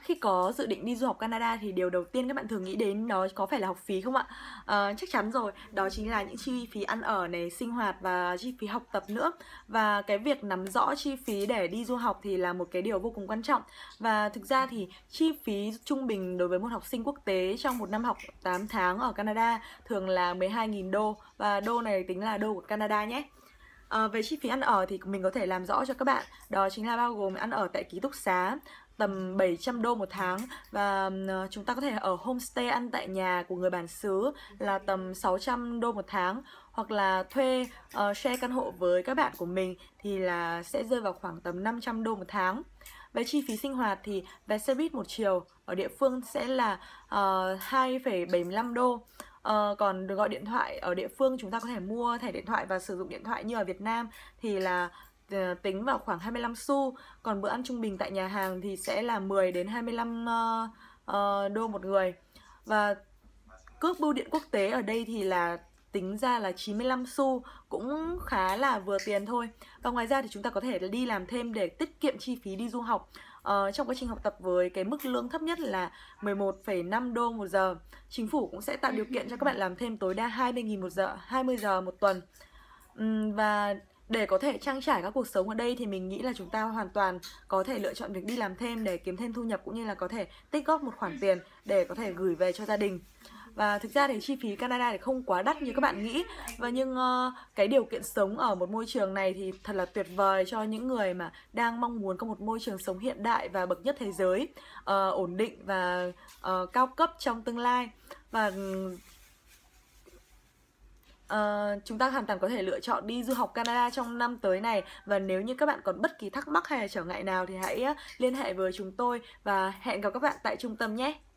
Khi có dự định đi du học Canada thì điều đầu tiên các bạn thường nghĩ đến đó có phải là học phí không ạ? Chắc chắn rồi, đó chính là những chi phí ăn ở này, sinh hoạt và chi phí học tập nữa. Và cái việc nắm rõ chi phí để đi du học thì là một cái điều vô cùng quan trọng. Và thực ra thì chi phí trung bình đối với một học sinh quốc tế trong một năm học 8 tháng ở Canada thường là 12.000 đô. Và đô này tính là đô của Canada nhé. Về chi phí ăn ở thì mình có thể làm rõ cho các bạn. Đó chính là bao gồm ăn ở tại ký túc xá tầm 700 đô một tháng. Và chúng ta có thể ở homestay ăn tại nhà của người bản xứ là tầm 600 đô một tháng. Hoặc là thuê share căn hộ với các bạn của mình thì là sẽ rơi vào khoảng tầm 500 đô một tháng. Về chi phí sinh hoạt thì vé xe buýt một chiều ở địa phương sẽ là 2,75 đô. Còn gọi điện thoại ở địa phương chúng ta có thể mua thẻ điện thoại và sử dụng điện thoại như ở Việt Nam thì là tính vào khoảng 25 xu. Còn bữa ăn trung bình tại nhà hàng thì sẽ là 10 đến 25 đô một người. Và cước bưu điện quốc tế ở đây thì là tính ra là 95 xu, cũng khá là vừa tiền thôi. Và ngoài ra thì chúng ta có thể đi làm thêm để tiết kiệm chi phí đi du học trong quá trình học tập với cái mức lương thấp nhất là 11,5 đô một giờ. Chính phủ cũng sẽ tạo điều kiện cho các bạn làm thêm tối đa 20.000 một giờ, 20 giờ một tuần. Và để có thể trang trải các cuộc sống ở đây thì mình nghĩ là chúng ta hoàn toàn có thể lựa chọn việc đi làm thêm để kiếm thêm thu nhập, cũng như là có thể tích góp một khoản tiền để có thể gửi về cho gia đình. Và thực ra thì chi phí Canada thì không quá đắt như các bạn nghĩ. Và nhưng cái điều kiện sống ở một môi trường này thì thật là tuyệt vời cho những người mà đang mong muốn có một môi trường sống hiện đại và bậc nhất thế giới, ổn định và cao cấp trong tương lai. Và chúng ta hoàn toàn có thể lựa chọn đi du học Canada trong năm tới này. Và nếu như các bạn còn bất kỳ thắc mắc hay trở ngại nào thì hãy liên hệ với chúng tôi. Và hẹn gặp các bạn tại trung tâm nhé.